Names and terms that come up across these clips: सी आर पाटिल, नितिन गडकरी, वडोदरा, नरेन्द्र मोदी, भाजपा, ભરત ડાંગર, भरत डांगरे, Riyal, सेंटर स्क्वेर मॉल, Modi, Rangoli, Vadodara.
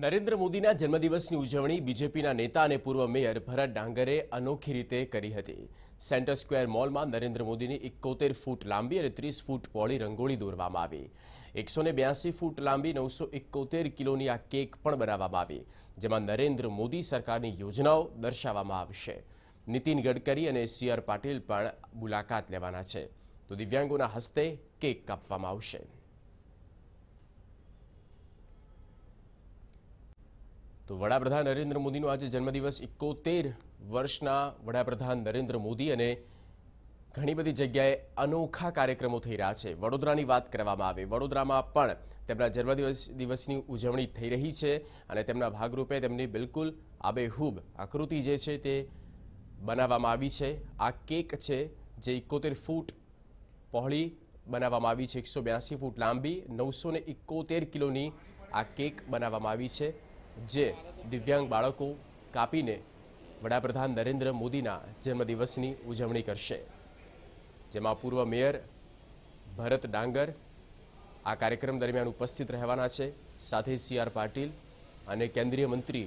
नरेन्द्र मोदी जन्मदिवस की उजवणी बीजेपी नेता और पूर्व मेयर भरत डांगरे अनोखी रीते करी हती। सेंटर स्क्वेर मॉल में नरेन्द्र मोदी की 71 फूट लांबी और 30 फूट पौड़ी रंगोली दौरवामां आवी। 182 फूट लांबी 971 किलो की आ केक पण बनावामां आवी, जेमां नरेन्द्र मोदी सरकार की योजनाओं दर्शावामां आवशे। नितिन गडकरी और सी आर पाटिल पण मुलाकात लेवाना छे, तो दिव्यांगों हस्ते केक कापवामां आवशे। तो वडाप्रधान नरेन्द्र मोदी आज जन्मदिवस 71 वर्षना वडाप्रधान नरेन्द्र मोदी अने घणी बधी जग्याए अनोखा कार्यक्रमों थई रह्या छे। वडोदरानी वात करवामां आवे, वडोदरामां पण तेमना जन्मदिवसनी उजवणी थई रही छे अने तेमना भागरूपे तेमनी बिल्कुल आबेहूब आकृति जे छे ते बनाववामां आवी छे। आ केक छे जे 71 फूट पहोळी बनाववामां आवी छे, 182 फूट लांबी, 971 किलोनी आ केक बनाववामां आवी छे, जे दिव्यांग बाळको कापीने वडाप्रधान नरेन्द्र मोदीना जन्मदिवसनी उजवणी करशे। जेमां पूर्व मेयर भरत डांगर आ कार्यक्रम दरमियान उपस्थित रहेवाना छे, साथे सी आर पाटिल अने केंद्रीय मंत्री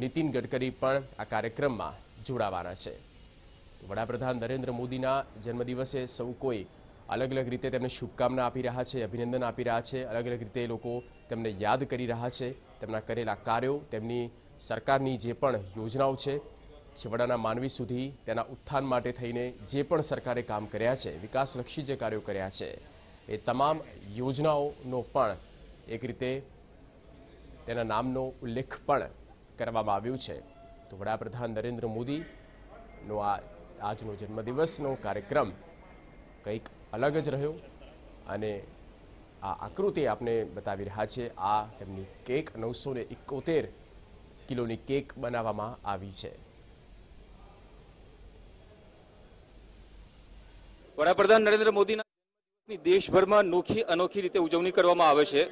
नितिन गडकरी पण आ कार्यक्रम में जोड़ावाना छे। वडाप्रधान नरेन्द्र मोदीना जन्मदिवसे सौ कोई अलग अलग रीते तेमने शुभकामना आपी रहा है, अभिनंदन आपी रहा है, अलग अलग रीते लोको तेमने याद करी रहा है, तेमना करेला कार्यों, तेमनी सरकारनी जे पण योजनाओं है, छेवाडाना मानवी सुधी तेना उत्थान माटे थईने जे पण सरकारे काम कर्या है, विकासलक्षी जे कार्यों कर्या है, ए तमाम योजनाओनो पण एक रीते तेना नामनो उल्लेख पण करवामां आव्यो छे। तो वडाप्रधान नरेन्द्र मोदी नो आजनो जन्मदिवसनो कार्यक्रम કંઈક अलग ज રહ્યો અને આ આકૃતિ આપણે બતાવી રહ્યા છે। આ તેમની કેક 971 કિલોની કેક બનાવવામાં આવી છે। વડાપ્રધાન નરેન્દ્ર મોદીના દેશભરમાં નોખી અનોખી રીતે ઉજવણી કરવામાં આવે છે।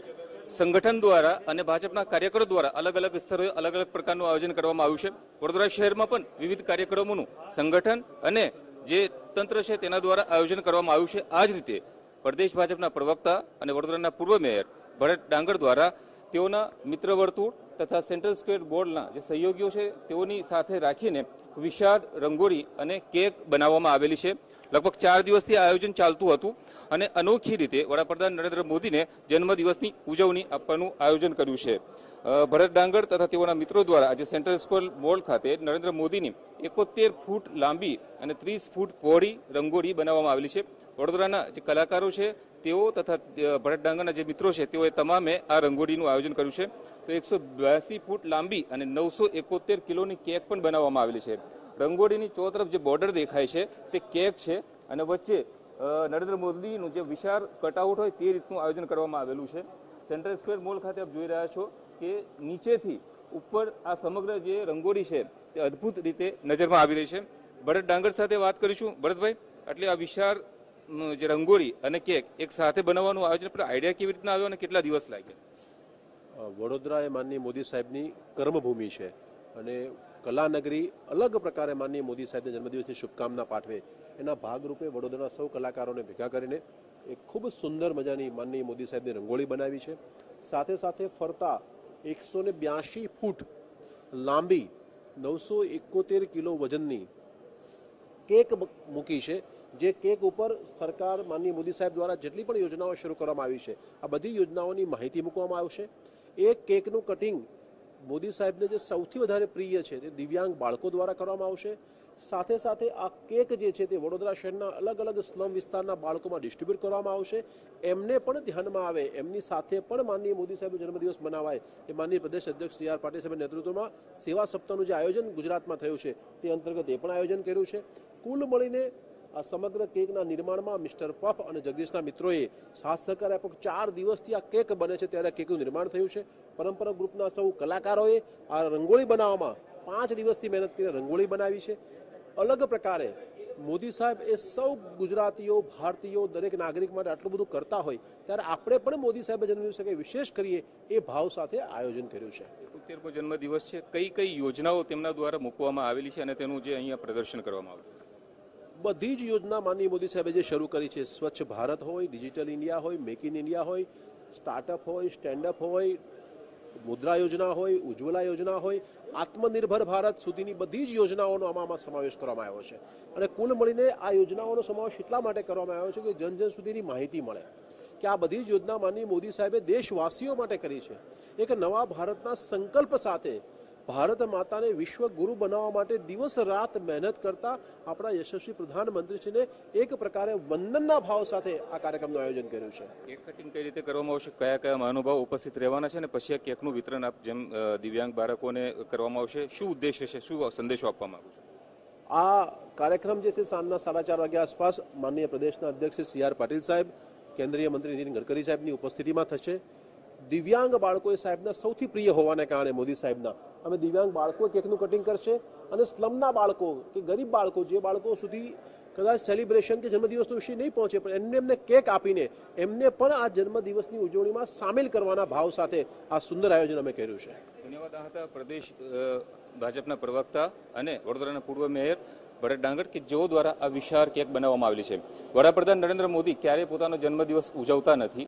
સંગઠન દ્વારા અને ભાજપના કાર્યકરો દ્વારા અલગ અલગ સ્તરે અલગ અલગ પ્રકારનું આયોજન કરવામાં આવ્યું છે। વડોદરા શહેરમાં પણ વિવિધ કાર્યક્રમોનું સંગઠન અને જે તંત્ર છે તેના દ્વારા આયોજન કરવામાં આવ્યું છે। આ જ રીતે પ્રદેશ ભાજપના પ્રવક્તા અને વડોદરાના પૂર્વ મેયર ભરત ડાંગર દ્વારા તેઓના મિત્ર વર્તુળ તથા સેન્ટ્રલ સ્ક્વેર બોર્ડના જે સહયોગીઓ છે તેઓની સાથે રાખીને વિશાળ રંગોળી અને કેક બનાવવામાં આવેલી છે। લગભગ 4 દિવસથી આયોજન ચાલતું હતું અને અનોખી રીતે વડાપ્રધાન નરેન્દ્ર મોદીને જન્મદિવસની ઉજવણી આપવાનું આયોજન કર્યું છે। ભરત ડાંગર તથા તેઓના મિત્રો દ્વારા આજે સેન્ટ્રલ સ્ક્વેર મૉલ ખાતે નરેન્દ્ર મોદીની 71 ફૂટ લાંબી અને 30 ફૂટ પહોળી રંગોળી બનાવવામાં આવેલી છે। વડોદરાના જે કલાકારો છે તેઓ તથા ભરત ડાંગરના જે મિત્રો છે તેઓએ તમામે આ રંગોળીનું આયોજન કર્યું છે। તો 182 ફૂટ લાંબી અને 971 કિલોની કેક પણ બનાવવામાં આવેલી છે। રંગોળીની ચોતરફ જે બોર્ડર દેખાય છે તે કેક છે અને વચ્ચે નરેન્દ્ર મોદીનું જે વિશાળ કટઆઉટ હોય તે રીતનું આયોજન કરવામાં આવેલું છે। સેન્ટ્રલ સ્ક્વેર મૉલ ખાતે આપ જોઈ રહ્યા છો કે નીચેથી ઉપર આ સમગ્ર જે રંગોળી છે તે અદ્ભુત રીતે નજરમાં આવી રહી છે। ભરત ડાંગર સાથે વાત કરીશું। ભરતભાઈ, એટલે આ વિશાળ જે રંગોળી અને કેક એક સાથે બનાવવાનું આયોજન પર આઈડિયા કેવી રીતના આવ્યો અને કેટલા દિવસ લાગ્યા? વડોદરા એ માનનીય મોદી સાહેબની કર્મભૂમિ છે અને કલાનગરી અલગ પ્રકારે માનનીય મોદી સાહેબના જન્મદિવસની શુભકામના પાઠવે એના ભાગરૂપે વડોદરાના સૌ કલાકારોને ભેગા કરીને એક ખૂબ સુંદર મજાની માનનીય મોદી સાહેબની રંગોળી બનાવી છે। સાથે સાથે ફરતા 182 फूट लांबी 971 किलो वजननी केक मूकी है, जे केक पर सरकार माननीय मोदी साहेब द्वारा जेटली पण योजनाओं शुरू करवामां आवी छे आ बधी योजनाओनी माहिती मूकवामां आवशे। एक केकनुं कटिंग मोदी साहेबने जे सौथी वधारे प्रिय छे ते दिव्यांग बाळको द्वारा करवामां आवशे। साथे साथे आ केक जे छे ते वडोदरा शहरना अलग अलग स्लम विस्तारना बाळकोमां डिस्ट्रीब्यूट करवामां आवशे। एमने पण ध्यानमां आवे, एमनी साथे पण माननीय मोदी साहेबनो जन्मदिवस मनावाय ए माननीय प्रदेश अध्यक्ष सी आर पाटिल साहेबना नेतृत्वमां सेवा सप्ताहनुं जे आयोजन गुजरातमां थयुं छे ते अंतर्गत ए पण आयोजन कर्युं छे। कुल मळीने आ समग्र केकना निर्माणमां मिस्टर पफ अने जगदीशना मित्रोए साथ सहकार आप्यो। 4 दिवसथी आ केक बने छे त्यारे केकनुं निर्माण थयुं छे। परंपरा ग्रुपना सौ कलाकारोए आ रंगोळी बनाववामां 5 दिवसथी मेहनत करीने रंगोळी बनावी छे। अलग प्रकारे मोदी साहेब ए सौ गुजरातीओ भारतीयों दरेक नागरिक माटे आटलुं बधुं करता होय त्यारे आपणे पण मोदी साहेब जन्मदिवसे विशेष करीए ए भाव साथे आयोजन कर्युं छे। 71मो जन्मदिवस छे, कई कई योजनाओ तेमना द्वारा मूकवामां आवेली छे अने तेनुं जे अहींया प्रदर्शन करवामां आव्युं। बधी ज योजना माननीय मोदी साहेबे शुरू करी छे। स्वच्छ भारत होय, डिजिटल इंडिया होय, मेक इन इंडिया होय, स्टार्टअप होय, स्टेन्डअप होय, मुद्रा योजना होय, उज्ज्वला योजना होय, आत्मनिर्भर भारत सुधीनी बधी ज योजनाओनो आमां समावेश करवामां आव्यो छे अने कुल मळीने आ योजनाओनो समावेश એટલા માટે करवामां आव्यो छे के जन जन सुधीनी माहिती मळे के आ बधी ज योजना माननीय मोदी साहेबे देशवासीओ माटे करी छे। एक नवा भारतना संकल्प साथे भारत माता ने विश्व गुरु बनावा माटे दिवस रात मेहनत करता अपना यशस्वी प्रधानमंत्री जी ने एक प्रकार वंदन भाव साथ आ कार्यक्रम आयोजन करू। केक कटिंग कई रीते करवामां आवशे, क्या क्या महानुभाव उपस्थित रहेवाना छे ने पछी केकनुं वितरण आप जेम दिव्यांग बाळकोने करवामां आवशे, शुं उद्देश्य छे, शुं संदेशो आपवामां आवशे? आ कार्यक्रम जे छे सांजना 4:30 वाग्या आसपास माननीय प्रदेशना अध्यक्ष सी आर पाटिल साहेब, केंद्रीय मंत्री नितिन गडकरी साहेबनी उपस्थितिमां थशे। दिव्यांग बाळकोए साहेबना सौथी प्रिय होवाने कारणे मोदी साहेबना अमे दिव्यांग बाळकोए केकनुं कटिंग करशे अने स्लमना बाळको के गरीब बाळको जे बाळको सुधी कदाच सेलिब्रेशन के जन्मदिवसनो विषय नहीं पहुंचे पण एमने एमने केक आपीने एमने पण आ जन्मदिवसनी उजवणीमां सामेल करवाना भाव साथे आ सुंदर आयोजन अमे कर्युं छे। धन्यवाद। आता प्रदेश भाजपना प्रवक्ता अने वडोदराना पूर्व मेयर भरत डांगरे के जो द्वारा आ विशाल केक बनाववामां आवेली छे। वडाप्रधान नरेन्द्र मोदी क्यारेय पोतानो जन्मदिवस उजवता नहीं।